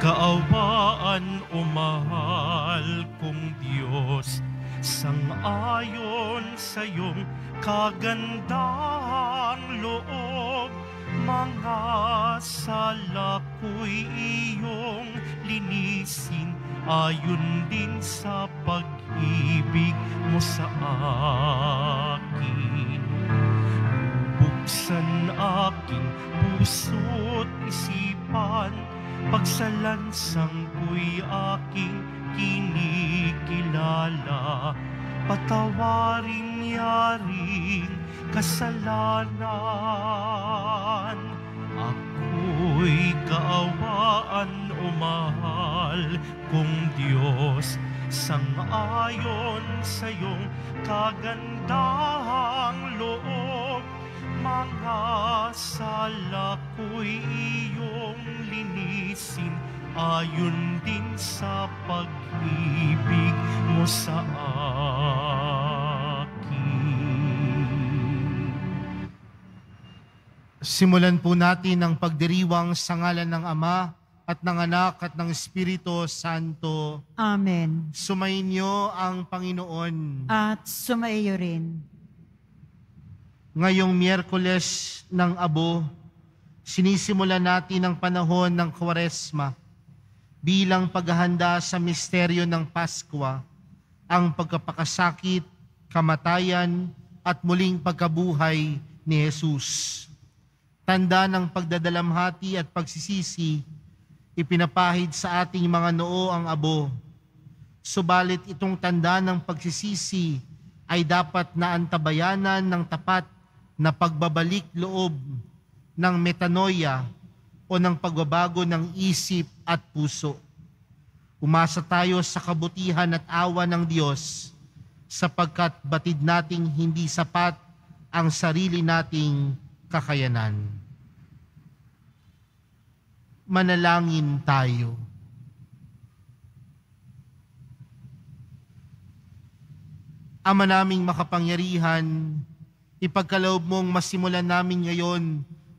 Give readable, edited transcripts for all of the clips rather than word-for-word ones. Kaawaan o mahal kong Diyos, sang-ayon sa iyong kagandahang loob, mga sala ko'y iyong linisin ayon din sa pag-ibig mo sa akin. Bubuksan aking puso't isipan, pagsalansang ko'y aking kinikilala, patawarin yaring kasalanan. Ako'y kaawaan o mahal kong Diyos, sang-ayon sa iyong kagandahang loob, mga sala ko'y iyong linisin ayon din sa pag-ibig mo sa akin. Simulan po natin ang pagdiriwang sa ngalan ng Ama at ng Anak at ng Espiritu Santo. Amen. Sumainyo ang Panginoon. At sumaiyo rin. Ngayong Miyerkules ng Abo, sinisimulan natin ang panahon ng Kwaresma bilang paghahanda sa misteryo ng Paskwa, ang pagkapakasakit, kamatayan at muling pagkabuhay ni Jesus. Tanda ng pagdadalamhati at pagsisisi, ipinapahid sa ating mga noo ang Abo. Subalit itong tanda ng pagsisisi ay dapat naantabayanan ng tapat na pagbabalik loob ng metanoia o ng pagbabago ng isip at puso. Umasa tayo sa kabutihan at awa ng Diyos sapagkat batid nating hindi sapat ang sarili nating kakayanan. Manalangin tayo. Ama naming makapangyarihan, ipagkaloob mong masimulan namin ngayon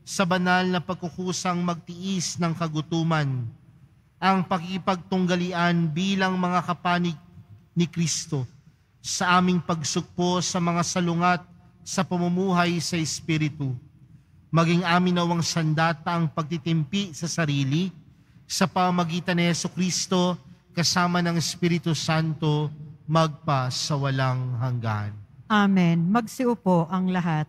sa banal na pagkukusang magtiis ng kagutuman, ang pakipagtunggalian bilang mga kapanig ni Kristo sa aming pagsukpo sa mga salungat sa pamumuhay sa Espiritu. Maging amin nawang sandata ang pagtitimpi sa sarili sa pamagitan ni Jesucristo kasama ng Espiritu Santo, magpa sa walang hanggan. Amen. Magsiupo ang lahat.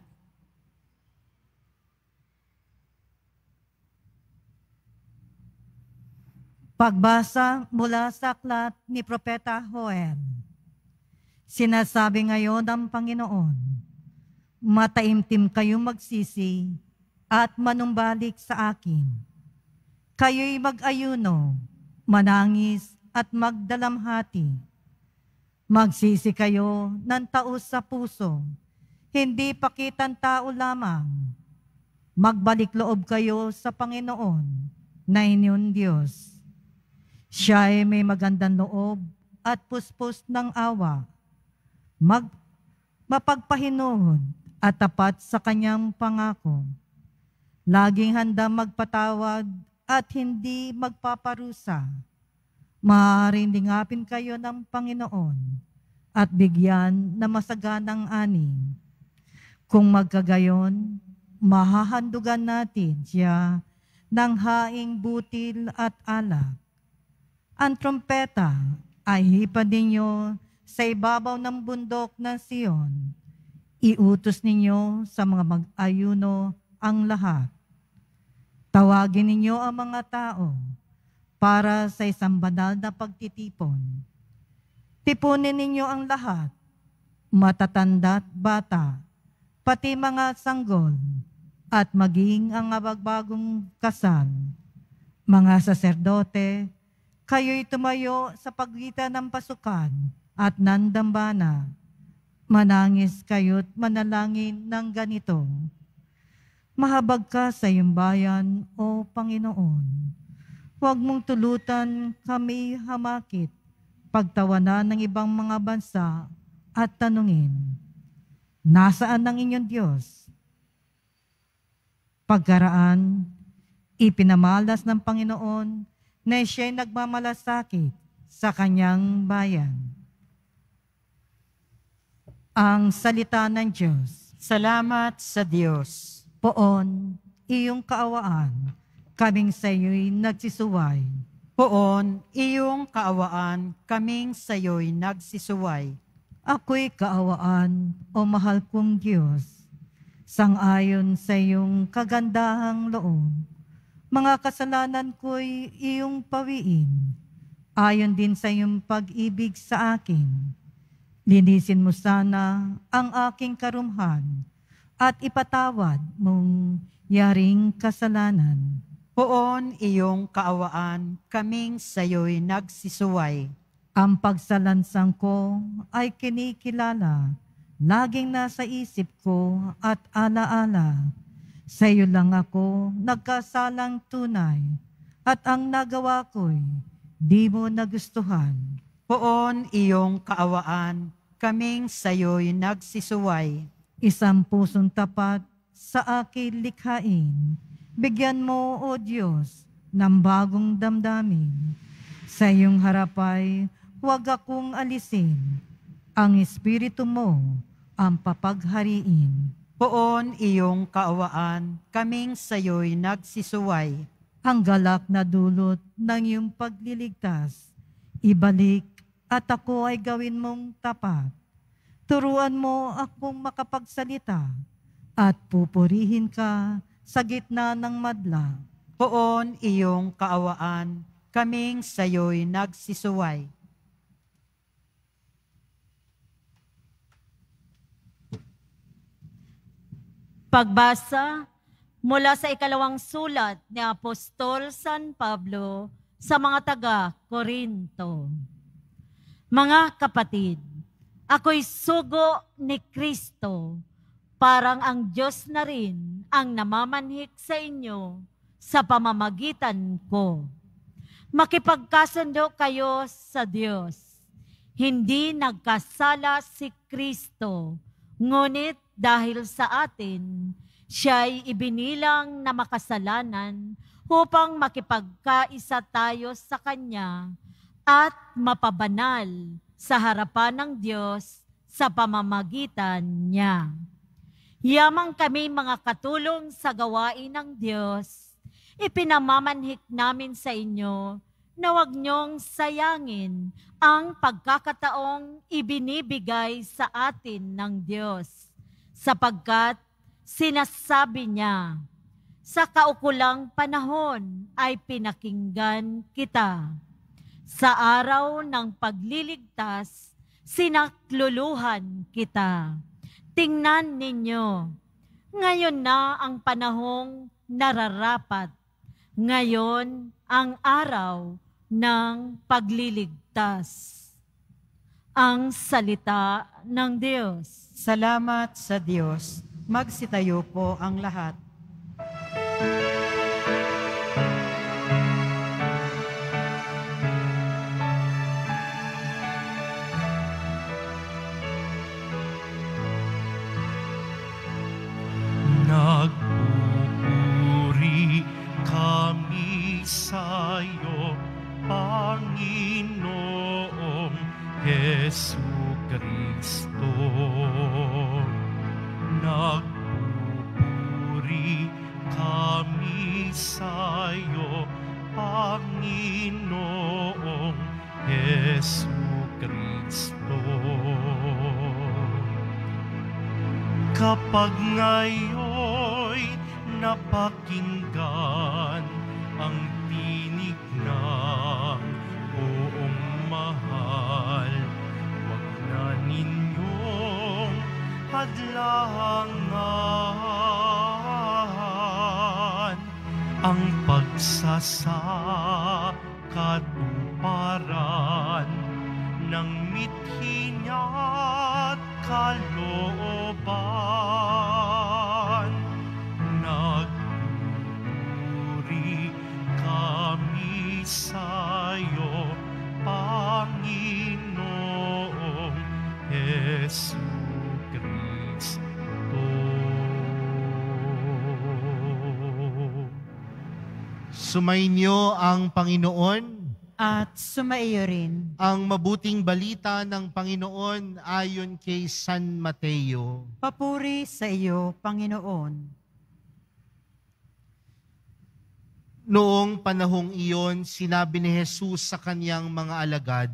Pagbasa mula sa aklat ni Propeta Joel. Sinasabi ngayon ng Panginoon, mataimtim kayong magsisi at manumbalik sa akin. Kayo'y mag-ayuno, manangis at magdalamhati. Magsisi kayo ng taos sa puso, hindi pakitan tao lamang. Magbalik loob kayo sa Panginoon na inyong Diyos. Siya ay may magandang loob at puspos ng awa. Mapagpahinuhod at tapat sa kanyang pangako. Laging handa magpatawad at hindi magpaparusa. Maaaring dingapin kayo ng Panginoon at bigyan na masaganang ani. Kung magkagayon, mahahandugan natin siya ng haing butil at alak. Ang trompeta ay hipad ninyo sa ibabaw ng bundok ng Sion. Iutos ninyo sa mga mag-ayuno ang lahat. Tawagin ninyo ang mga tao para sa isang banal na pagtitipon. Tipunin ninyo ang lahat, matatanda at bata, pati mga sanggol, at maging ang mabagbagong kasal. Mga saserdote, kayo'y tumayo sa pagitan ng pasukan at nandambana. Manangis kayo't manalangin ng ganito. Mahabag ka sa iyong bayan, O Panginoon. Huwag mong tulutan kami hamakit, pagtawanan ng ibang mga bansa at tanungin, nasaan ang inyong Diyos? Pagkaraan, ipinamalas ng Panginoon na siya'y nagmamalasakit sa kanyang bayan. Ang salita ng Diyos. Salamat sa Diyos. Poon, iyong kaawaan, kaming sa iyo'y nagsisuway. Poon, iyong kaawaan, kaming sa iyo'y nagsisuway. Ako'y kaawaan, o mahal kong Diyos, sang-ayon sa iyong kagandahang loob. Mga kasalanan ko'y iyong pawiin, ayon din sa iyong pag-ibig sa akin. Linisin mo sana ang aking karumhan at ipatawad mong yaring kasalanan. Poon iyong kaawaan, kaming sayo'y nagsisuway. Ang pagsalansang ko ay kinikilala, laging nasa isip ko at alaala. Sa'yo lang ako nagkasalang tunay, at ang nagawa ko'y di mo nagustuhan. Poon iyong kaawaan, kaming sayo'y nagsisuway. Isang pusong tapat sa aking likhain, bigyan mo, O Diyos, ng bagong damdamin. Sa iyong harapay, huwag akong alisin, ang espiritu mo ang papaghariin. Poon iyong kaawaan, kaming sayo'y nagsisuway. Ang galak na dulot ng iyong pagliligtas, ibalik at ako ay gawin mong tapat. Turuan mo akong makapagsalita at pupurihin ka sa gitna ng madla. Poon iyong kaawaan, kaming sayo'y nagsisuway. Pagbasa mula sa ikalawang sulat ni Apostol San Pablo sa mga taga-Korinto. Mga kapatid, ako'y sugo ni Kristo, parang ang Diyos na rin ang namamanhik sa inyo sa pamamagitan ko. Makipagkasundo kayo sa Diyos. Hindi nagkasala si Kristo, ngunit dahil sa atin, siya'y ibinilang na makasalanan upang makipagkaisa tayo sa Kanya at mapabanal sa harapan ng Diyos sa pamamagitan niya. Yamang kami mga katulong sa gawain ng Diyos, ipinamamanhik namin sa inyo na huwag niyong sayangin ang pagkakataong ibinibigay sa atin ng Diyos, sapagkat sinasabi niya, sa kaukulang panahon ay pinakinggan kita. Sa araw ng pagliligtas, sinakluluhan kita. Tingnan ninyo, ngayon na ang panahong nararapat. Ngayon ang araw ng pagliligtas. Ang salita ng Diyos. Salamat sa Diyos. Magsitayo po ang lahat. Nagpupuri kami sa'yo, Panginoong Jesucristo. Nagpupuri kami sa'yo, Panginoong Jesucristo. Kapag ngayo'y napakinggan ang tinig ng oong mahal, wag na ninyong hadlangan ang pagsasakatuparan ng mithin at kalooban. Nagpupuri kami sa'yo, Panginoong Jesucristo. Sumainyo ang Panginoon at sumaiyo rin. Ang mabuting balita ng Panginoon ayon kay San Mateo. Papuri sa iyo, Panginoon. Noong panahong iyon, sinabi ni Jesus sa kaniyang mga alagad,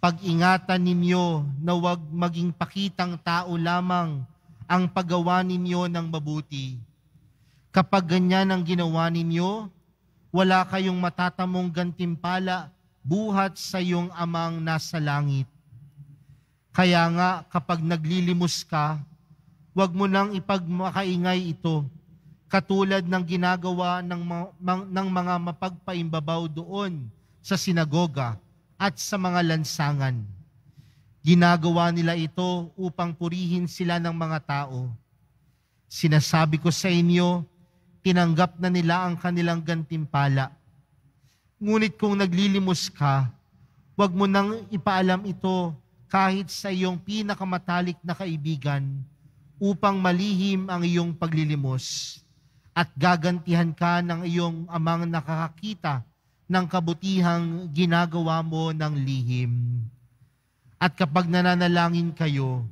"Pag-ingatan ninyo na huwag maging pakitang tao lamang ang paggawa ninyo ng mabuti. Kapag ganyan ang ginawa ninyo, wala kayong matatamong gantimpala buhat sa iyong amang nasa langit. Kaya nga kapag naglilimos ka, huwag mo nang ipagmakaingay ito, katulad ng ginagawa ng mga mapagpaimbabaw doon sa sinagoga at sa mga lansangan. Ginagawa nila ito upang purihin sila ng mga tao. Sinasabi ko sa inyo, tinanggap na nila ang kanilang gantimpala. Ngunit kung naglilimos ka, huwag mo nang ipaalam ito kahit sa iyong pinakamatalik na kaibigan upang malihim ang iyong paglilimos. At gagantihan ka ng iyong amang nakakakita ng kabutihang ginagawa mo ng lihim. At kapag nananalangin kayo,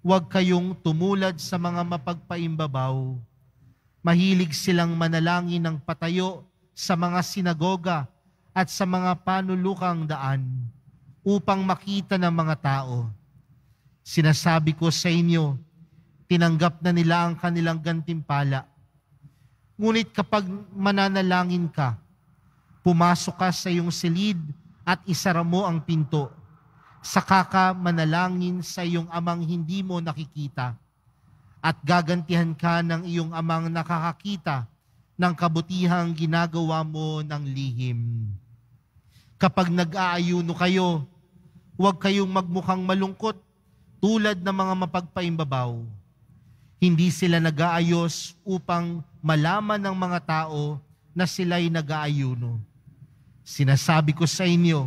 huwag kayong tumulad sa mga mapagpaimbabaw. Mahilig silang manalangin ng patayo sa mga sinagoga at sa mga panulukang daan upang makita ng mga tao. Sinasabi ko sa inyo, tinanggap na nila ang kanilang gantimpala. Ngunit kapag mananalangin ka, pumasok ka sa iyong silid at isara mo ang pinto. Saka ka manalangin sa iyong amang hindi mo nakikita. At gagantihan ka ng iyong amang nakakakita ng kabutihang ginagawa mo ng lihim. Kapag nag-aayuno kayo, huwag kayong magmukhang malungkot tulad ng mga mapagpaimbabaw. Hindi sila nag-aayos upang malaman ng mga tao na sila'y nag-aayuno. Sinasabi ko sa inyo,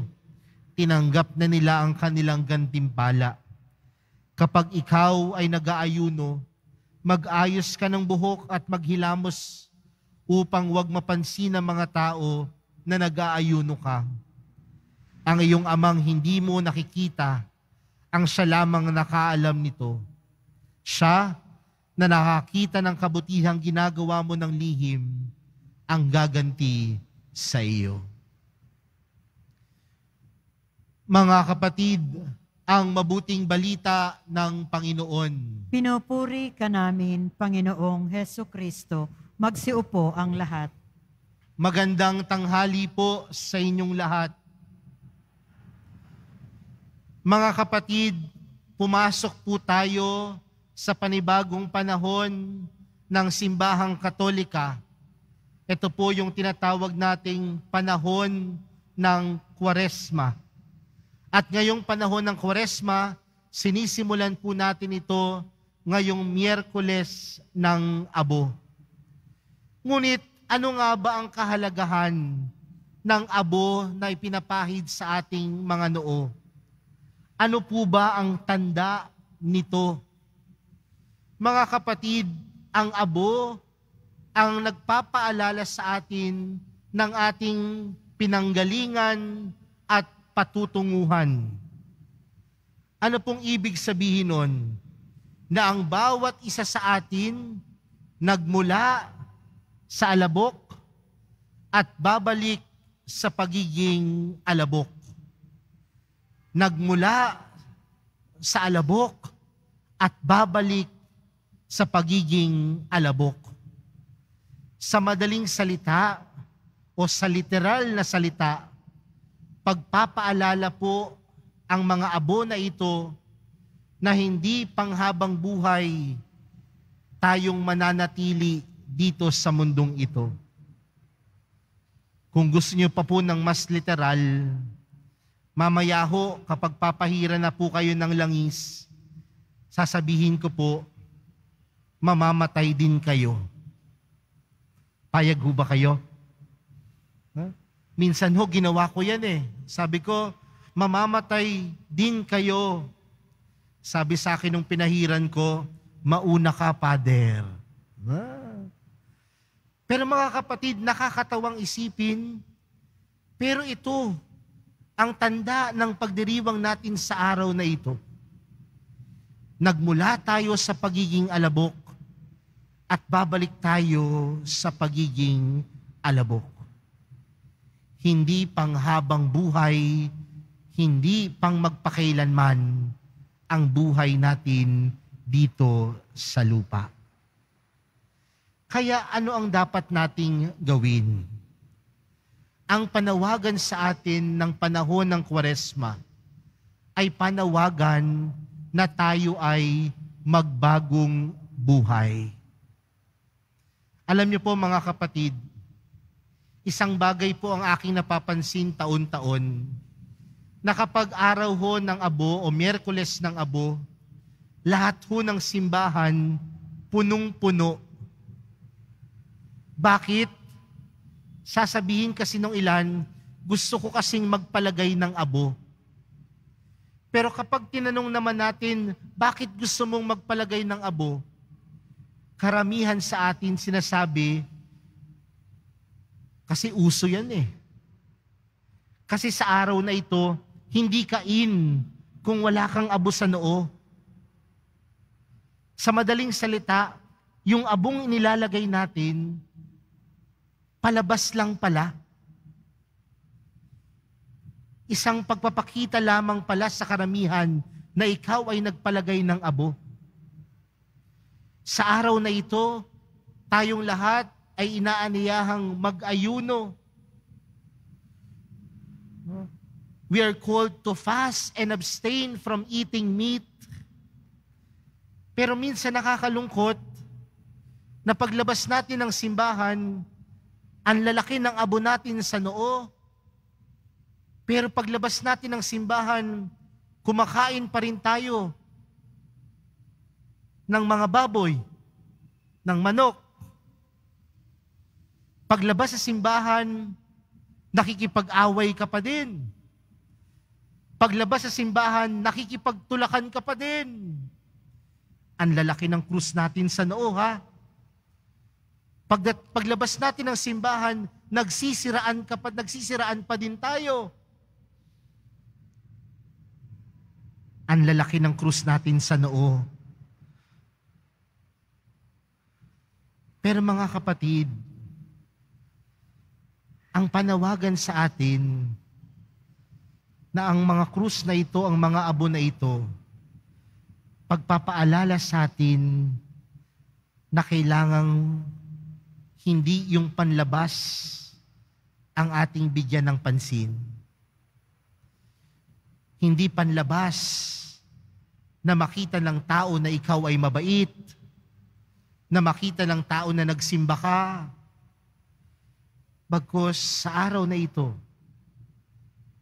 tinanggap na nila ang kanilang gantimpala. Kapag ikaw ay nag-aayuno, mag-ayos ka ng buhok at maghilamos upang huwag mapansin ng mga tao na nag-aayuno ka. Ang iyong amang hindi mo nakikita, ang siya lamang nakaalam nito. Siya na nakakita ng kabutihang ginagawa mo ng lihim, ang gaganti sa iyo." Mga kapatid, ang mabuting balita ng Panginoon. Pinupuri ka namin, Panginoong Heso Kristo. Magsiupo ang lahat. Magandang tanghali po sa inyong lahat. Mga kapatid, pumasok po tayo sa panibagong panahon ng simbahang Katolika. Ito po yung tinatawag nating panahon ng Kwaresma. At ngayong panahon ng Kwaresma, sinisimulan po natin ito ngayong Miyerkules ng Abo. Ngunit ano nga ba ang kahalagahan ng abo na ipinapahid sa ating mga noo? Ano po ba ang tanda nito? Mga kapatid, ang abo ang nagpapaalala sa atin ng ating pinanggalingan at patutunguhan. Ano pong ibig sabihin nun? Na ang bawat isa sa atin nagmula sa alabok at babalik sa pagiging alabok. Nagmula sa alabok at babalik sa pagiging alabok. Sa madaling salita o sa literal na salita, pagpapaalala po ang mga abo na ito na hindi panghabang buhay tayong mananatili dito sa mundong ito. Kung gusto niyo pa po ng mas literal, mamaya ho kapag papahira na po kayo ng langis, sasabihin ko po, mamamatay din kayo. Payag ho ba kayo? Huh? Minsan ho, ginawa ko yan eh. Sabi ko, mamamatay din kayo. Sabi sa akin nung pinahiran ko, mauna ka, Pader. Huh? Pero mga kapatid, nakakatawang isipin, pero ito ang tanda ng pagdiriwang natin sa araw na ito. Nagmula tayo sa pagiging alabok at babalik tayo sa pagiging alabok. Hindi panghabang buhay, hindi pang magpakailanman ang buhay natin dito sa lupa. Kaya ano ang dapat nating gawin? Ang panawagan sa atin ng panahon ng Kwaresma ay panawagan na tayo ay magbagong buhay. Alam niyo po mga kapatid, isang bagay po ang aking napapansin taon-taon na kapag araw ho ng Abo o Miyerkules ng Abo, lahat ho ng simbahan punong-puno. Bakit? Sasabihin kasi nung ilan, gusto ko kasing magpalagay ng abo. Pero kapag tinanong naman natin, bakit gusto mong magpalagay ng abo? Karamihan sa atin sinasabi, kasi uso yan eh. Kasi sa araw na ito, hindi kain kung wala kang abo sa noo. Sa madaling salita, yung abong inilalagay natin, palabas lang pala. Isang pagpapakita lamang pala sa karamihan na ikaw ay nagpalagay ng abo. Sa araw na ito, tayong lahat ay inaaniyahang mag-ayuno. We are called to fast and abstain from eating meat. Pero minsan nakakalungkot na paglabas natin ng simbahan, ang lalaki ng abo natin sa noo, pero paglabas natin ng simbahan, kumakain pa rin tayo ng mga baboy, ng manok. Paglabas sa simbahan, nakikipag-away ka pa din. Paglabas sa simbahan, nakikipagtulakan ka pa din. Ang lalaki ng krus natin sa noo, ha? Paglabas natin ng simbahan, nagsisiraan pa din tayo. Ang lalaki ng krus natin sa noo. Pero mga kapatid, ang panawagan sa atin na ang mga krus na ito, ang mga abo na ito, pagpapaalala sa atin na kailangang hindi yung panlabas ang ating bigyan ng pansin. Hindi panlabas na makita ng tao na ikaw ay mabait, na makita ng tao na nagsimba ka. Bagkus sa araw na ito,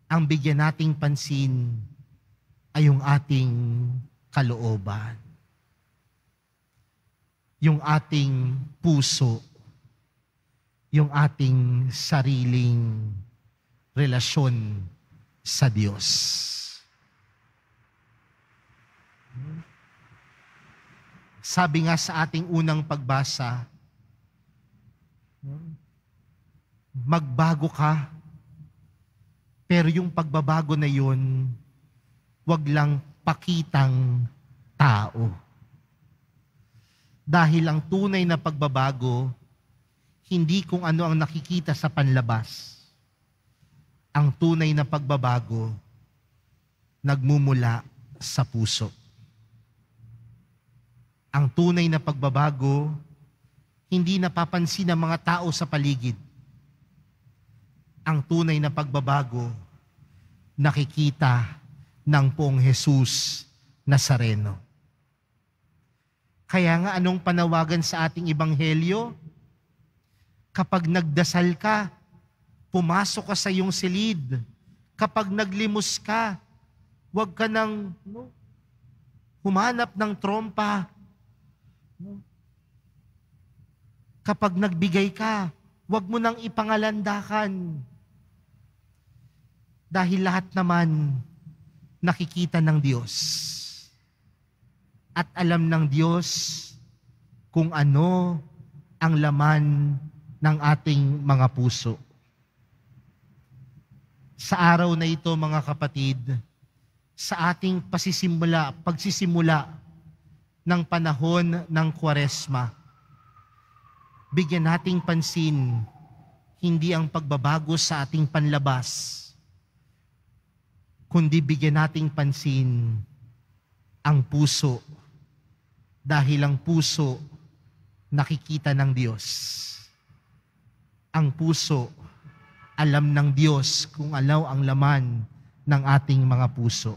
ang bigyan nating pansin ay yung ating kalooban, yung ating puso, yung ating sariling relasyon sa Diyos. Sabi nga sa ating unang pagbasa, magbago ka, pero yung pagbabago na yun, wag lang pakitang tao. Dahil ang tunay na pagbabago, hindi kung ano ang nakikita sa panlabas. Ang tunay na pagbabago, nagmumula sa puso. Ang tunay na pagbabago, hindi napapansin ng mga tao sa paligid. Ang tunay na pagbabago, nakikita ng Poong Jesus Nazareno. Kaya nga anong panawagan sa ating Ebanghelyo? Kapag nagdasal ka, pumasok ka sa iyong silid. Kapag naglimos ka, huwag ka nang humanap ng trompa. Kapag nagbigay ka, huwag mo nang ipangalandakan. Dahil lahat naman nakikita ng Diyos. At alam ng Diyos kung ano ang laman ng ating mga puso. Sa araw na ito, mga kapatid, sa ating pagsisimula ng panahon ng Kwaresma, bigyan nating pansin hindi ang pagbabago sa ating panlabas, kundi bigyan nating pansin ang puso, dahil ang puso nakikita ng Diyos. Ang puso alam ng Diyos kung alaw ang laman ng ating mga puso.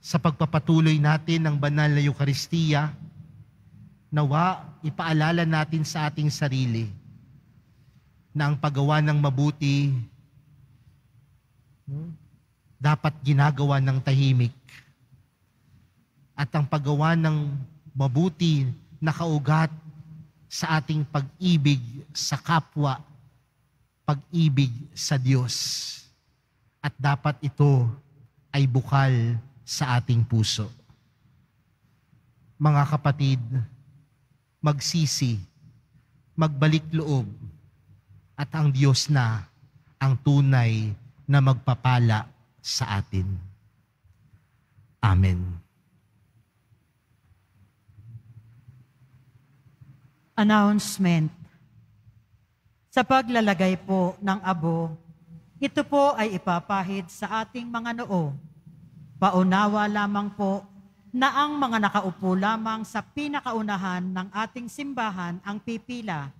Sa pagpapatuloy natin ng banal na Eukaristiya, nawa ipaalala natin sa ating sarili na ang paggawa ng mabuti dapat ginagawa ng tahimik. At ang paggawa ng mabuti na kaugat sa ating pag-ibig sa kapwa, pag-ibig sa Diyos. At dapat ito ay bukal sa ating puso. Mga kapatid, magsisi, magbalik loob, at ang Diyos na ang tunay na magpapala sa atin. Amen. Announcement. Sa paglalagay po ng abo, ito po ay ipapahid sa ating mga noo. Paunawa lamang po na ang mga nakaupo lamang sa pinakaunahan ng ating simbahan ang pipila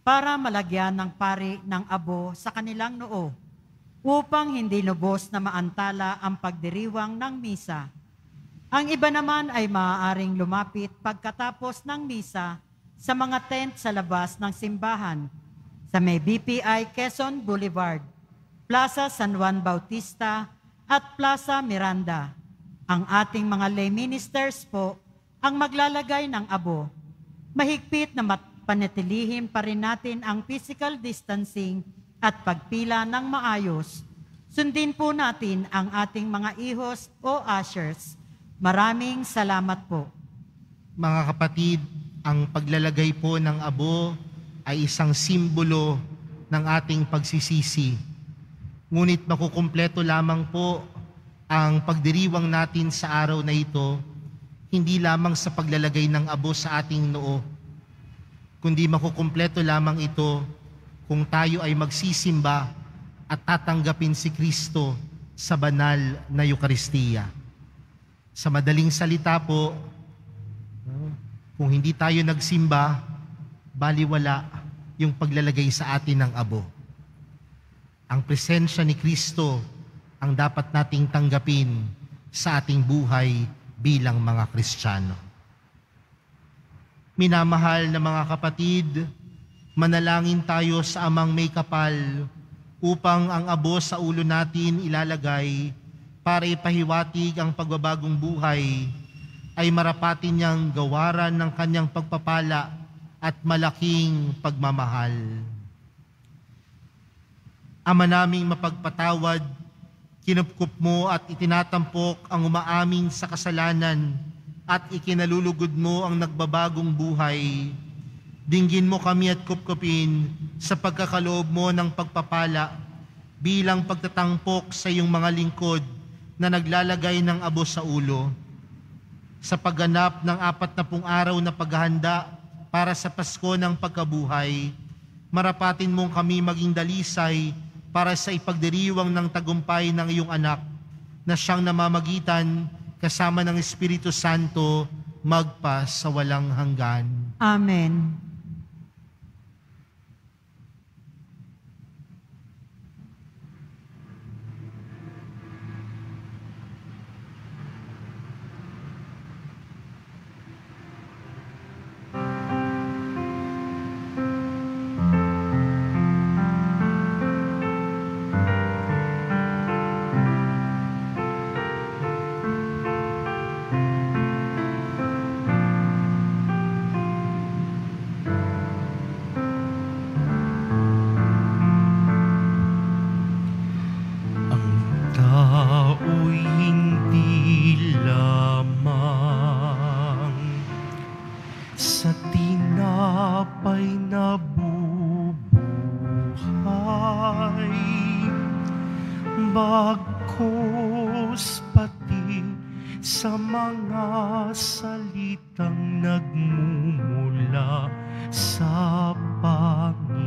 para malagyan ng pari ng abo sa kanilang noo upang hindi lubos na maantala ang pagdiriwang ng misa. Ang iba naman ay maaaring lumapit pagkatapos ng misa sa mga tent sa labas ng simbahan, sa may BPI Quezon Boulevard, Plaza San Juan Bautista at Plaza Miranda. Ang ating mga lay ministers po ang maglalagay ng abo. Mahigpit na panatilihin pa rin natin ang physical distancing at pagpila ng maayos. Sundin po natin ang ating mga ihos o ushers. Maraming salamat po. Mga kapatid, ang paglalagay po ng abo ay isang simbolo ng ating pagsisisi. Ngunit makukumpleto lamang po ang pagdiriwang natin sa araw na ito, hindi lamang sa paglalagay ng abo sa ating noo, kundi makukumpleto lamang ito kung tayo ay magsisimba at tatanggapin si Kristo sa banal na Eukaristiya. Sa madaling salita po, kung hindi tayo nagsimba, baliwala yung paglalagay sa atin ng abo. Ang presensya ni Kristo ang dapat nating tanggapin sa ating buhay bilang mga Kristiyano. Minamahal na mga kapatid, manalangin tayo sa Amang May Kapal upang ang abo sa ulo natin ilalagay para ipahiwatig ang pagbabagong buhay ay marapatin niyang gawaran ng kanyang pagpapala at malaking pagmamahal. Ama naming mapagpatawad, kinupkup mo at itinatampok ang umaamin sa kasalanan at ikinalulugod mo ang nagbabagong buhay. Dinggin mo kami at kupkupin sa pagkakaloob mo ng pagpapala bilang pagtatampok sa iyong mga lingkod na naglalagay ng abo sa ulo. Sa pagganap ng 40 araw na paghahanda para sa Pasko ng Pagkabuhay, marapatin mong kami maging dalisay para sa ipagdiriwang ng tagumpay ng iyong anak na siyang namamagitan kasama ng Espiritu Santo magpa sa walang hanggan. Amen. bagkus pati sa mga salitang nagmumula sa Panginoon.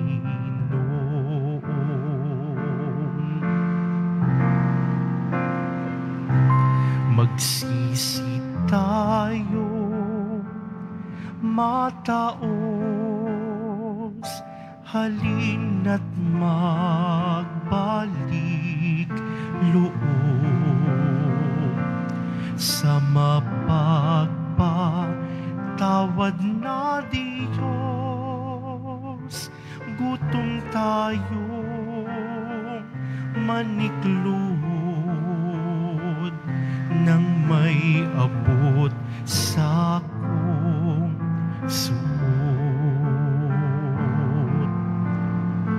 Magsisi tayo, mataos, halin at magbalik loob sa mapagpatawad na Diyos. Gutom tayo, manikluhod nang may abot sa kong suot.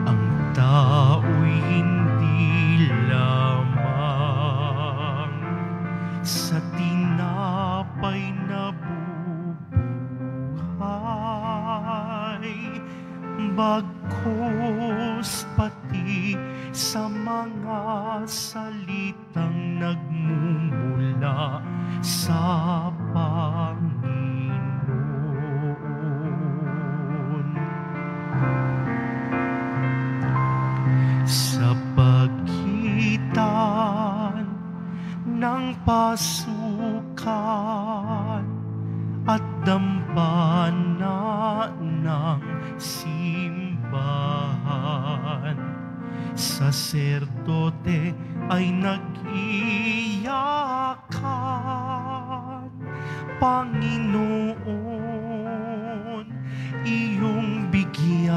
Ang tao'y hindi lamang sa tinapay na bubuhay, bagkus pati sa mga salitang nagmumula sa Panginoon. Sa pagitan ng pasukan at dambana ng simbahan, saserdote ay nag-iyakan, Panginoon, iyong bigyan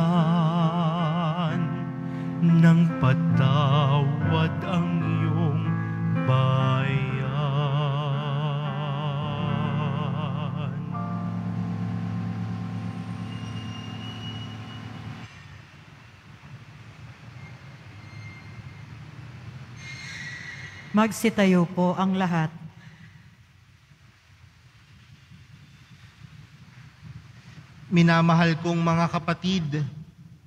ng patawad ang iyong bayan. Magsitayo po ang lahat. Minamahal kong mga kapatid,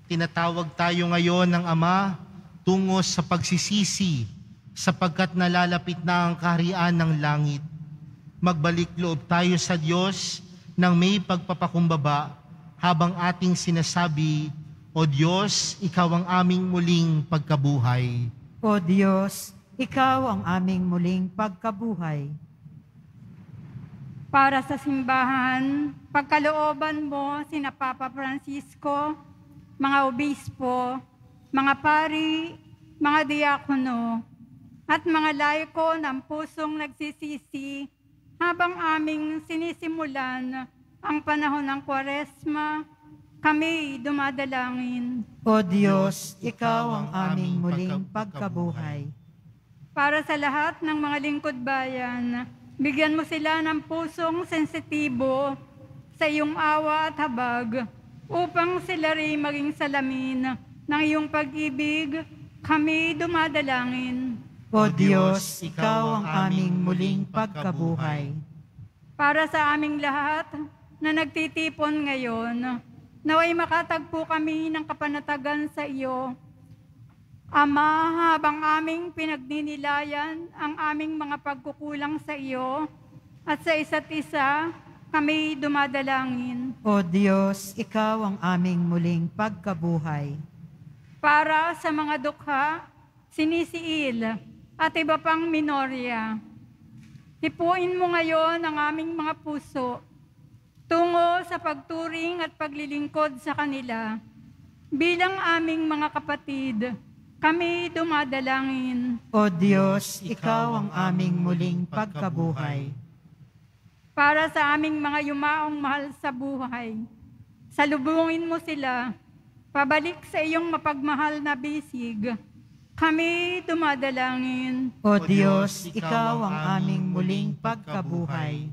tinatawag tayo ngayon ng Ama tungo sa pagsisisi sapagkat nalalapit na ang kaharian ng langit. Magbalik loob tayo sa Diyos nang may pagpapakumbaba habang ating sinasabi, O Diyos, Ikaw ang aming muling pagkabuhay. O Diyos, Ikaw ang aming muling pagkabuhay. Para sa simbahan, pagkalooban mo sina Papa Francisco, mga obispo, mga pari, mga diakono, at mga laiko ng pusong nagsisisi habang aming sinisimulan ang panahon ng Kwaresma, kami dumadalangin. O Diyos, Ikaw ang aming muling pagkabuhay. Para sa lahat ng mga lingkod bayan, bigyan mo sila ng pusong sensitibo sa iyong awa at habag upang sila rin maging salamin ng iyong pag-ibig, kami dumadalangin. O Diyos, Ikaw ang aming muling pagkabuhay. Para sa aming lahat na nagtitipon ngayon, naway makatagpo kami ng kapanatagan sa iyo, Ama, habang aming pinagninilayan ang aming mga pagkukulang sa iyo at sa isa't isa, kami dumadalangin. O Diyos, Ikaw ang aming muling pagkabuhay. Para sa mga dukha, sinisiil at iba pang minorya, tipuin mo ngayon ang aming mga puso tungo sa pagturing at paglilingkod sa kanila. Bilang aming mga kapatid, kami dumadalangin. O Diyos, Ikaw ang aming muling pagkabuhay. Para sa aming mga yumaong mahal sa buhay, salubungin mo sila, pabalik sa iyong mapagmahal na bisig, kami dumadalangin. O Diyos, Ikaw ang aming muling pagkabuhay.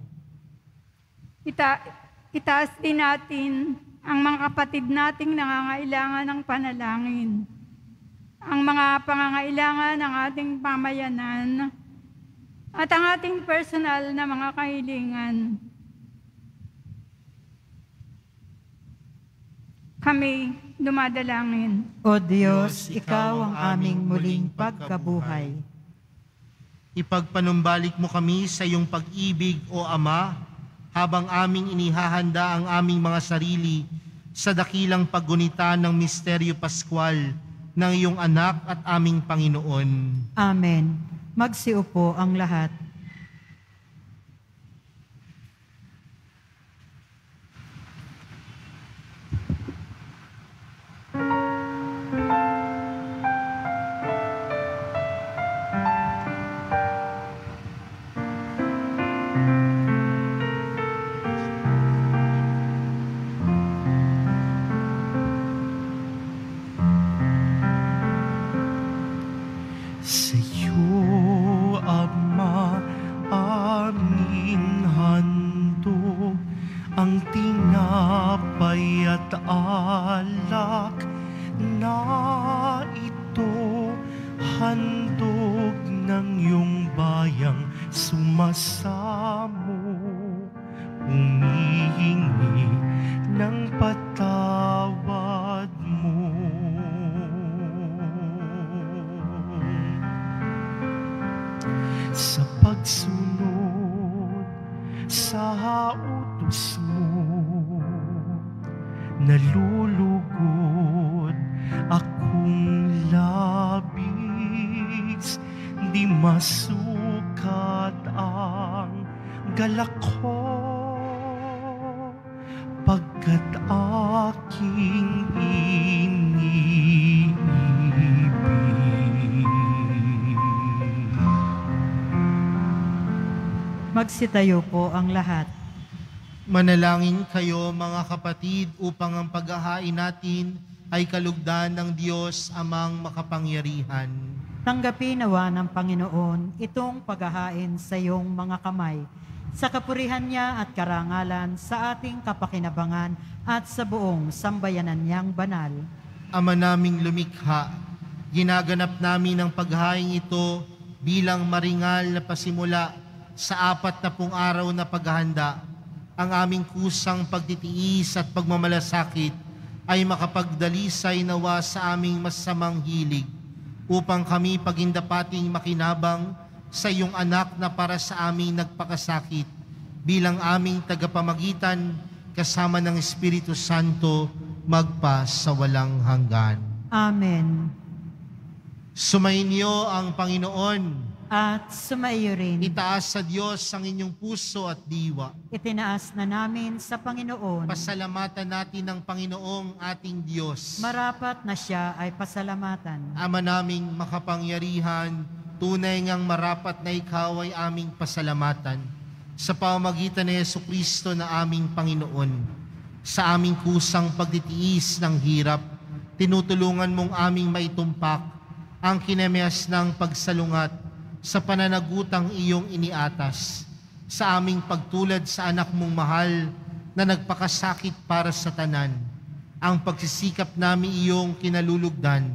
Itaas din natin ang mga kapatid nating nangangailangan ng panalangin, ang mga pangangailangan ng ating pamayanan at ang ating personal na mga kahilingan. Kami dumadalangin. O Diyos, Ikaw ang aming muling pagkabuhay. Ipagpanumbalik mo kami sa iyong pag-ibig, O Ama, habang aming inihahanda ang aming mga sarili sa dakilang paggunita ng misteryo pascual ng iyong anak at aming Panginoon. Amen. Magsiupo ang lahat. Magsitayo po ang lahat. Manalangin kayo mga kapatid upang ang paghahain natin ay kalugdan ng Diyos Amang makapangyarihan. Tanggapin nawa ng Panginoon itong paghahain sa iyong mga kamay, sa kapurihan niya at karangalan sa ating kapakinabangan at sa buong sambayanan niyang banal. Ama naming lumikha, ginaganap namin ang paghahain ito bilang maringal na pasimula sa 40 araw na paghahanda. Ang aming kusang pagtitiis at pagmamalasakit ay makapagdalisay nawa sa aming masamang hilig upang kami pagindapating makinabang sa iyong anak na para sa aming nagpakasakit bilang aming tagapamagitan kasama ng Espiritu Santo magpa sa walang hanggan. Amen. Sumainyo ang Panginoon. At sumaiyo rin. Itaas sa Diyos ang inyong puso at diwa. Itinaas na namin sa Panginoon. Pasalamatan natin ang Panginoong ating Diyos. Marapat na siya ay pasalamatan. Ama naming makapangyarihan, tunay ngang marapat na ikaw ay aming pasalamatan sa pamamagitan ni Jesucristo na aming Panginoon. Sa aming kusang pagtitiis ng hirap, tinutulungan mong aming maitumpak ang kinemeas ng pagsalungat sa pananagutang iyong iniatas sa aming pagtulad sa anak mong mahal na nagpakasakit para sa tanan. Ang pagsisikap namin iyong kinalulugdan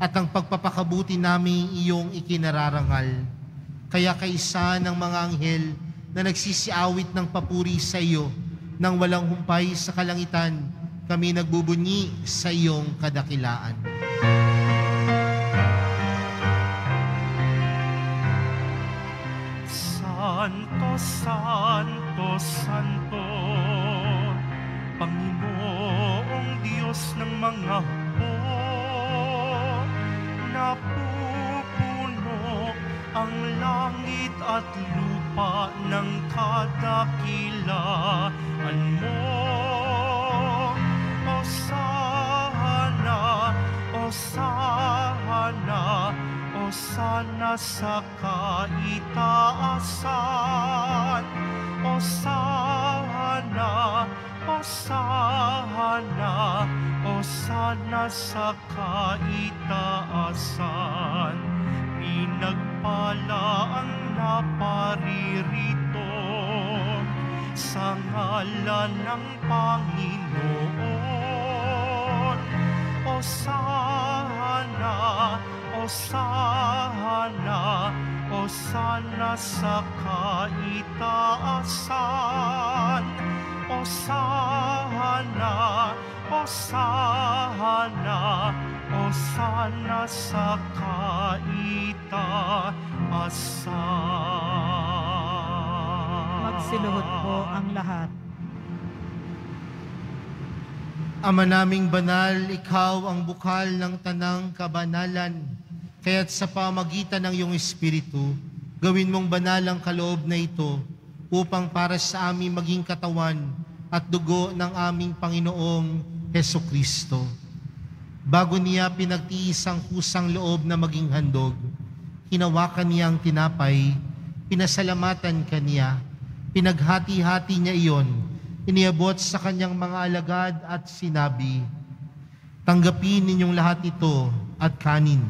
at ang pagpapakabuti namin iyong ikinararangal. Kaya kaisa ng mga anghel na nagsisiawit ng papuri sa iyo nang walang humpay sa kalangitan, kami nagbubunyi sa iyong kadakilaan. Santo, Santo, Santo, Panginoong Diyos ng mga hukbo, napupuno ang langit at lupa ng kadakilaan mo. Hosana, Hosana, Hosana sa kaitaasan. Hosana, Hosana, Hosana sa kaitaasan. Pinagpala ang naparirito sa ngalan ng Panginoon. Hosana, Hosana, Hosana sa kaitaasan. Hosana, Hosana, Osana sa kaitaasan. Magsiluhod po ang lahat. Ama naming banal, ikaw ang bukal ng tanang kabanalan. Kaya't sa pamagitan ng iyong Espiritu, gawin mong banal ang kaloob na ito upang para sa amin maging katawan at dugo ng aming Panginoong Hesukristo. Bago niya pinagtiis ang kusang loob na maging handog, hinawakan niya ang tinapay, pinasalamatan ka niya, pinaghati-hati niya iyon, iniabot sa kanyang mga alagad at sinabi, "Tanggapin ninyong lahat ito at kanin.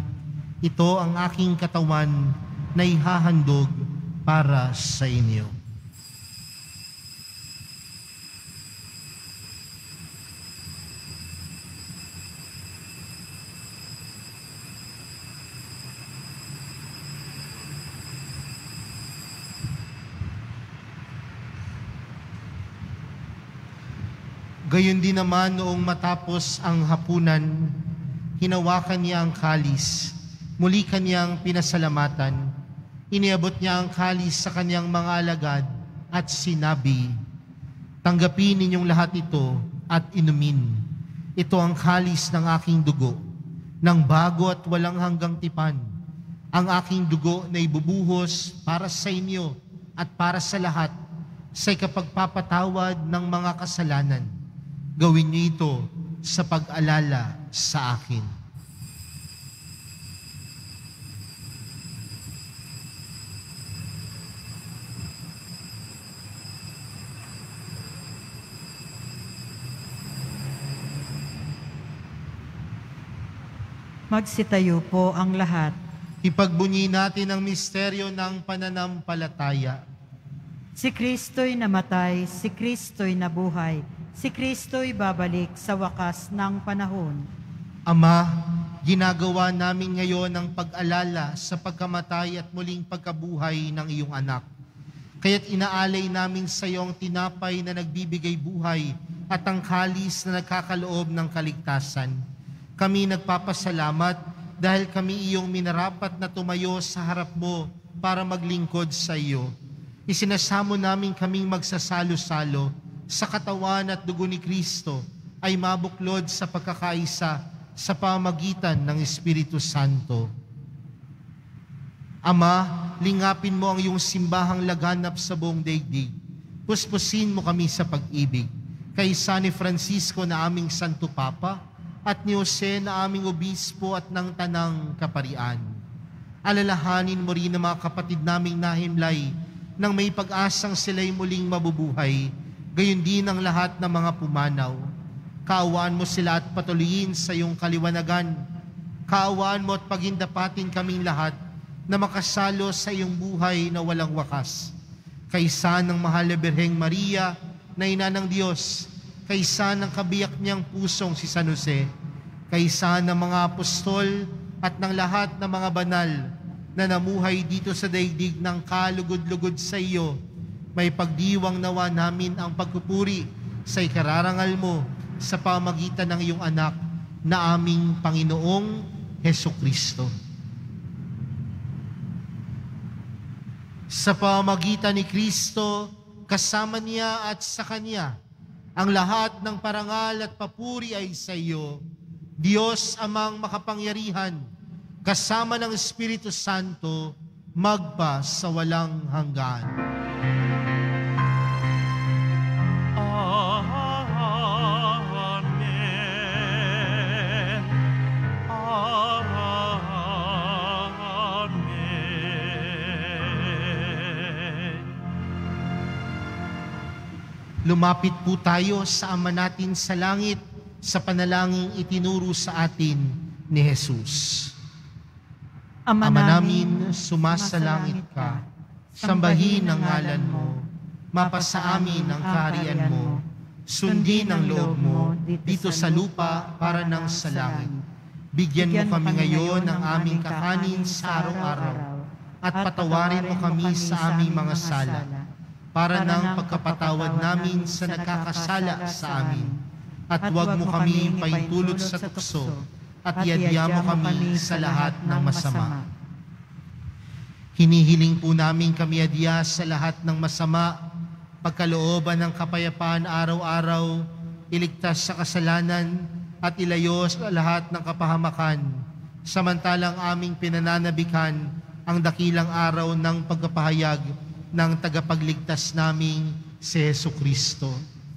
Ito ang aking katawan na ihahandog para sa inyo." Gayon din naman noong matapos ang hapunan, hinawakan niya ang kalis. Muli kanyang pinasalamatan, iniabot niya ang kalis sa kanyang mga alagad at sinabi, "Tanggapin ninyong lahat ito at inumin. Ito ang kalis ng aking dugo, ng bago at walang hanggang tipan, ang aking dugo na ibubuhos para sa inyo at para sa lahat sa ikapagpapatawad ng mga kasalanan. Gawin niyo ito sa pag-alala sa akin." Magsitayo po ang lahat. Ipagbunyi natin ang misteryo ng pananampalataya. Si Kristo'y namatay, si Kristo'y nabuhay, si Kristo'y babalik sa wakas ng panahon. Ama, ginagawa namin ngayon ang pag-alala sa pagkamatay at muling pagkabuhay ng iyong anak. Kaya't inaalay namin sa iyong tinapay na nagbibigay buhay at ang kalis na nagkakaloob ng kaligtasan. Kami nagpapasalamat dahil kami iyong minarapat na tumayo sa harap mo para maglingkod sa iyo. Isinasamo namin kaming magsasalo-salo sa katawan at dugo ni Kristo ay mabuklod sa pagkakaisa sa pamagitan ng Espiritu Santo. Ama, lingapin mo ang iyong simbahang laganap sa buong daigdig. Puspusin mo kami sa pag-ibig. Kay San Francisco na aming Santo Papa, at ni Jose na aming obispo at ng tanang kaparian. Alalahanin mo rin ang mga kapatid naming nahimlay nang may pag-asang sila'y muling mabubuhay, gayon din ang lahat ng mga pumanaw. Kaawaan mo sila at patuloyin sa iyong kaliwanagan. Kaawaan mo at paghindapatin kaming lahat na makasalo sa iyong buhay na walang wakas. Kaysa ng mahal na Birheng Maria na ina ng Diyos, kaysa ng kabiyak niyang pusong si San Jose, kaysa ng mga apostol at ng lahat ng mga banal na namuhay dito sa daigdig ng kalugod-lugod sa iyo, may pagdiwang nawa namin ang pagpupuri sa ikararangal mo sa pamagitan ng iyong anak na aming Panginoong Hesukristo. Sa pamagitan ni Kristo, kasama niya at sa kanya, ang lahat ng parangal at papuri ay sa iyo, Diyos amang makapangyarihan, kasama ng Espiritu Santo, magpa sa walang hanggan. Amen. Lumapit po tayo sa Ama natin sa langit sa panalangin itinuro sa atin ni Jesus. Ama namin, sumasalangit ka, sambahin ang ngalan mo, mapasa amin ang kaharian mo, sundin ang loob mo dito sa lupa para ng sa langit. Bigyan mo kami ngayon ng aming kakanin sa araw-araw at patawarin mo kami sa aming mga sala, para nang pagkapatawad namin sa nagkakasala sa amin. At huwag mo kami paitulot sa tukso, at iadya mo kami sa lahat ng masama. Hinihiling po namin kami adya sa lahat ng masama, pagkalooban ng kapayapaan araw-araw, iligtas sa kasalanan at ilayo sa lahat ng kapahamakan, samantalang aming pinananabikan ang dakilang araw ng pagpapahayag ng tagapagligtas naming si Jesucristo.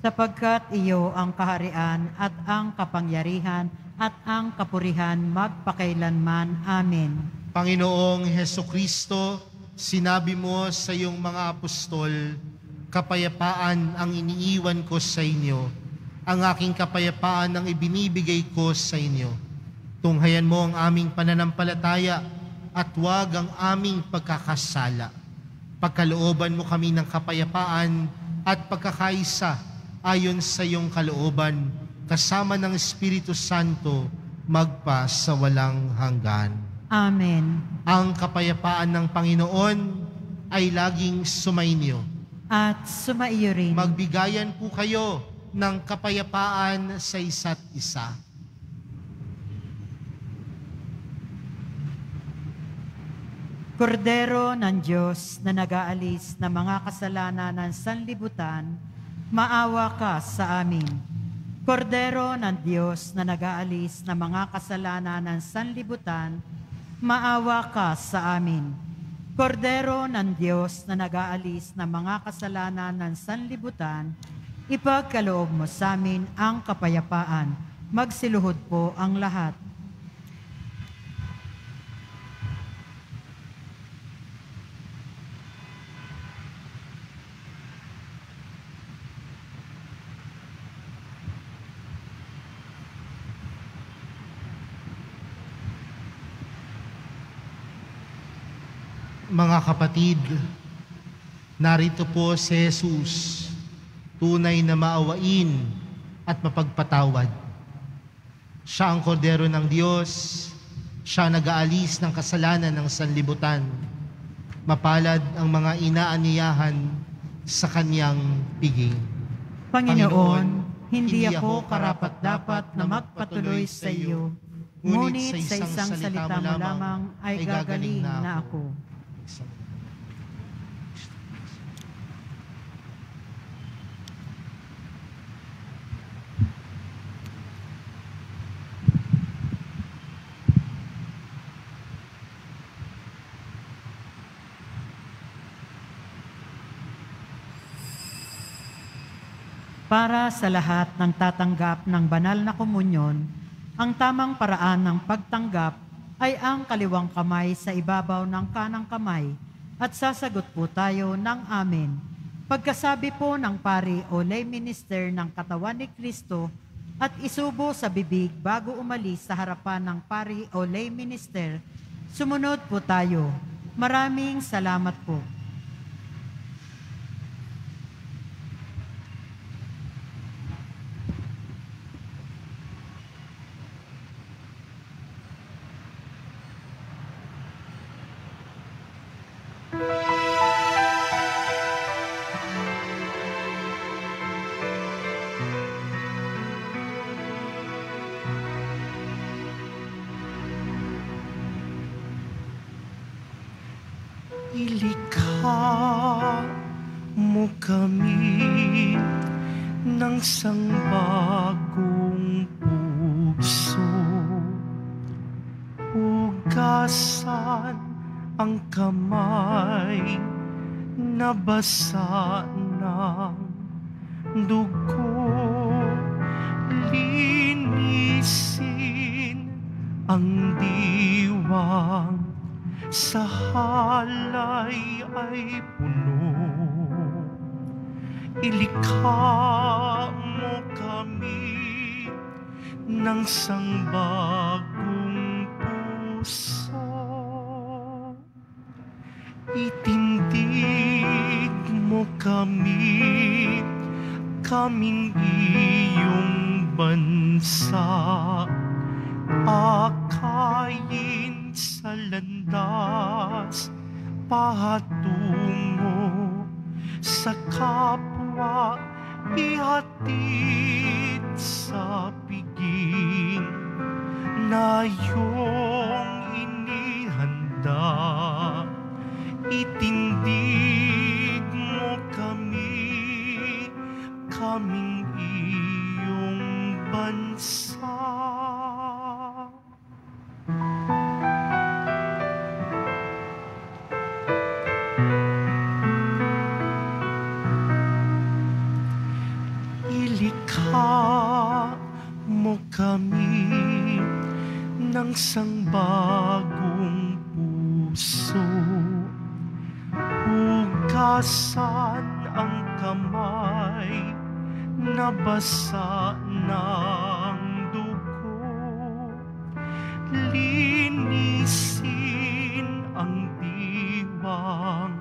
Sapagkat iyo ang kaharian at ang kapangyarihan at ang kapurihan magpakailanman. Amen. Panginoong Jesucristo, sinabi mo sa iyong mga apostol, kapayapaan ang iniiwan ko sa inyo, ang aking kapayapaan ang ibinibigay ko sa inyo. Tunghayan mo ang aming pananampalataya at huwag ang aming pagkakasala. Pagkalooban mo kami ng kapayapaan at pagkakaisa ayon sa iyong kalooban, kasama ng Espiritu Santo, magpa sa walang hanggan. Amen. Ang kapayapaan ng Panginoon ay laging sumainyo. At sumaiyo rin. Magbigayan po kayo ng kapayapaan sa isa't isa. Kordero ng Diyos na nag-aalis ng mga kasalanan ng sanlibutan, maawa ka sa amin. Kordero ng Diyos na nag-aalis ng mga kasalanan ng sanlibutan, maawa ka sa amin. Kordero ng Diyos na nag-aalis ng mga kasalanan ng sanlibutan, ipagkaloob mo sa amin ang kapayapaan. Magsiluhod po ang lahat. Mga kapatid, narito po si Jesus, tunay na maawain at mapagpatawad. Siya ang kordero ng Diyos, siya nag-aalis ng kasalanan ng sanlibutan. Mapalad ang mga inaaniyahan sa kanyang piging. Panginoon, hindi ako karapat-dapat na magpatuloy sa iyo, ngunit sa isang salita mo lamang ay gagaling na ako. Para sa lahat ng tatanggap ng banal na komunyon, ang tamang paraan ng pagtanggap ay ang kaliwang kamay sa ibabaw ng kanang kamay at sasagot po tayo ng amen. Pagkasabi po ng pari o lay minister ng katawan ni Kristo at isubo sa bibig bago umalis sa harapan ng pari o lay minister, sumunod po tayo. Maraming salamat po. Isang bagong puso, ugasan ang kamay na basa ng dugo, linisin ang diwang sa halay ay puno. Ilikha mo kami ng sangbagong puso, itindig mo kami, kaming iyong bansa, akayin sa landas, patungo sa kapwa, ihatid sa piging na iyong inihanda, itindig mo kami, kaming iyong bansa. Ilikha mo kami ng sangbagong puso, hugasan ang kamay na basa ng dugo, linisin ang diwang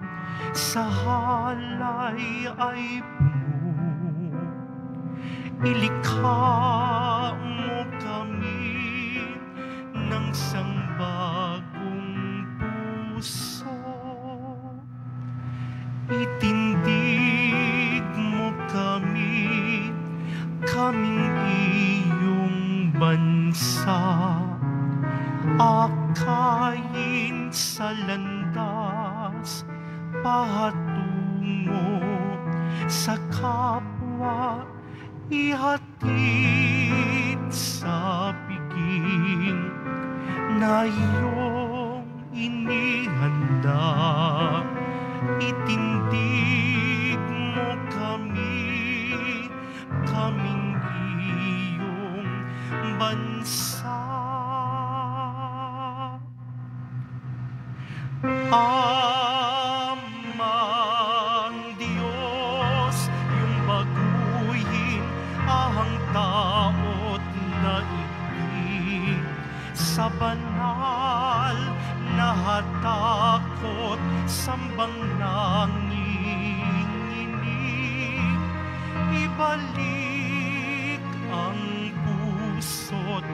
sa halay ay puno. Ilikha mo kami ng sangbagong puso, itindig mo kami, kaming iyong bansa, akayin sa landas, patungo sa kapwa, ihatid sa piging na iyong inihanda, itindig mo kami, kaming iyong bansa. Amang Diyos, yung baguhin ang taot na ibig sa banal na hatakot, sambang nanginginig, ibalik ang puso't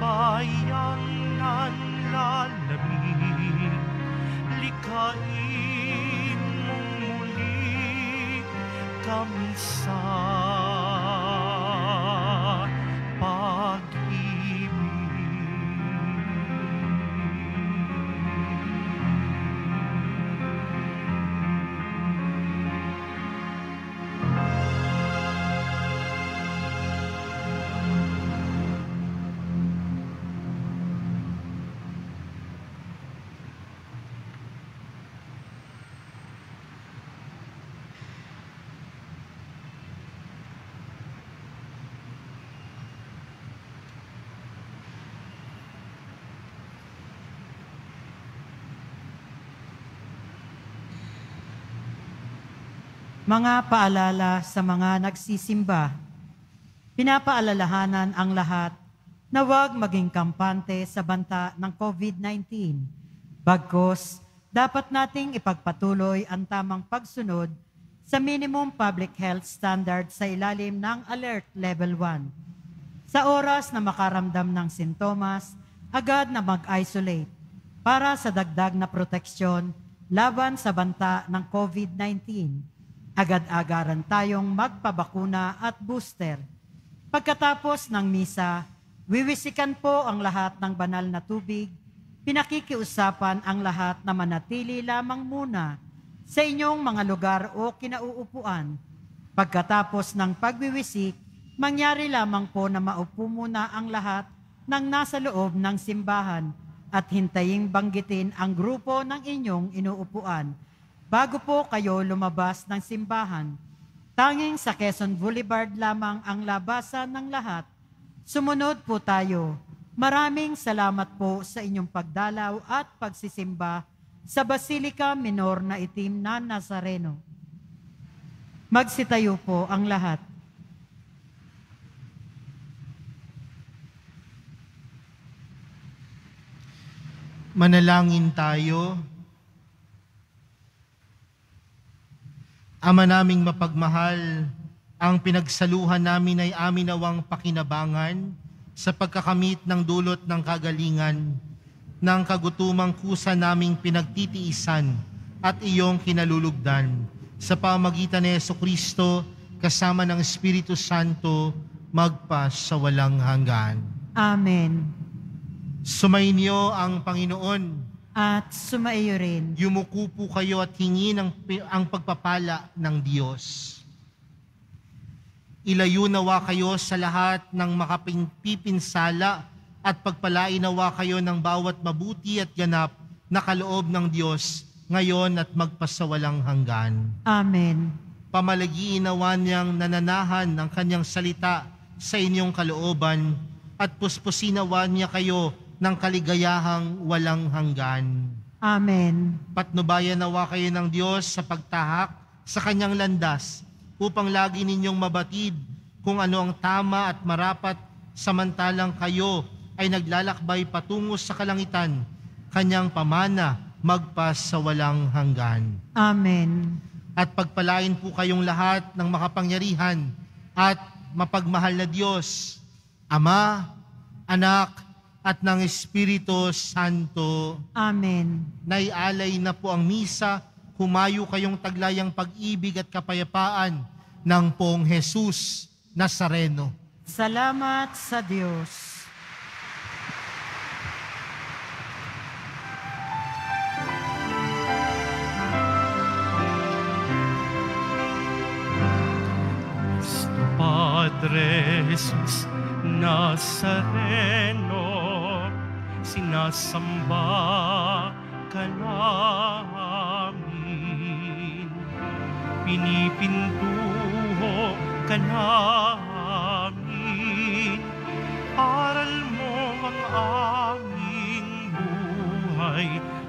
bayang nanlalamig, likain mong muli kami sa pag-ibig. Mga paalala sa mga nagsisimba. Pinapaalalahanan ang lahat na huwag maging kampante sa banta ng COVID-19. Bagkus, dapat nating ipagpatuloy ang tamang pagsunod sa minimum public health standard sa ilalim ng Alert Level 1. Sa oras na makaramdam ng sintomas, agad na mag-isolate para sa dagdag na proteksyon laban sa banta ng COVID-19. Agad-agaran tayong magpabakuna at booster. Pagkatapos ng misa, wiwisikan po ang lahat ng banal na tubig, pinakikiusapan ang lahat na manatili lamang muna sa inyong mga lugar o kinauupuan. Pagkatapos ng pagwiwisik, mangyari lamang po na maupo muna ang lahat ng nasa loob ng simbahan at hintaying banggitin ang grupo ng inyong inuupuan bago po kayo lumabas ng simbahan. Tanging sa Quezon Boulevard lamang ang labasan ng lahat. Sumunod po tayo. Maraming salamat po sa inyong pagdalaw at pagsisimba sa Basilica Minor na Itim na Nazareno. Magsitayo po ang lahat. Manalangin tayo. Ama naming mapagmahal, ang pinagsaluhan namin ay amin nawang pakinabangan sa pagkakamit ng dulot ng kagalingan, ng kagutumang kusa naming pinagtitiisan at iyong kinalulugdan. Sa pamagitan ni Jesucristo, kasama ng Espiritu Santo, magpa sa walang hanggan. Amen. Sumainyo ang Panginoon. At sumaiyo rin. Yumuko po kayo at hingi ang pagpapala ng Diyos. Ilayo nawa kayo sa lahat ng makapipinsala at pagpalainawa kayo ng bawat mabuti at ganap na kaloob ng Diyos ngayon at magpasawalang hanggan. Amen. Pamalagiin nawa niyang nananahan ng kanyang salita sa inyong kalooban at puspusinawa niya kayo ng kaligayahang walang hanggan. Amen. Patnubayan nawa kayo ng Diyos sa pagtahak sa kanyang landas upang lagi ninyong mabatid kung ano ang tama at marapat samantalang kayo ay naglalakbay patungo sa kalangitan, kanyang pamana magpas sa walang hanggan. Amen. At pagpalain po kayong lahat ng makapangyarihan at mapagmahal na Diyos, Ama, Anak, at ng Espiritu Santo. Amen. Naialay na po ang misa, humayo kayong taglayang pag-ibig at kapayapaan ng Poong Jesus Nazareno. Salamat sa Diyos. Nuestro Padre Jesus Nazareno, sinasamba ka namin, pinipintuho ka namin, aral mo ang aming buhay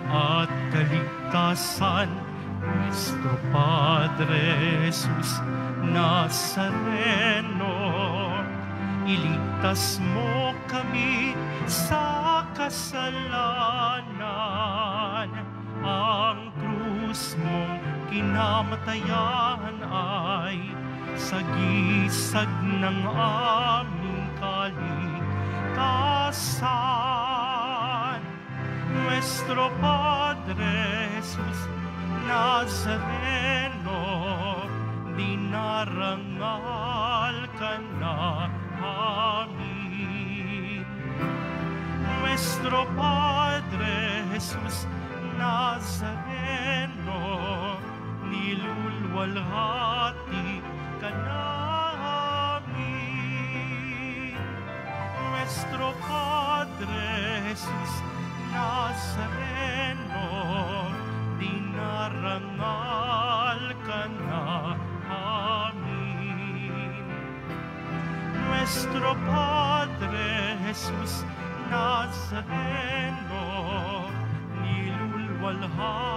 at kaligtasan. Nuestro Padre Jesus Nazareno, iligtas mo kami sa kasalanan, ang krus mong kinamatayan ay sagisag ng aming kaligtasan. Nuestro Padre Jesus Nazareno, dinarangal ka na amin. Nuestro Padre Jesus Nazareno, nilulwalhati ka namin. Nuestro Padre Jesus Nazareno, dinarangal ka na amin. Nuestro Padre Jesus Nazareno, nilulwalhati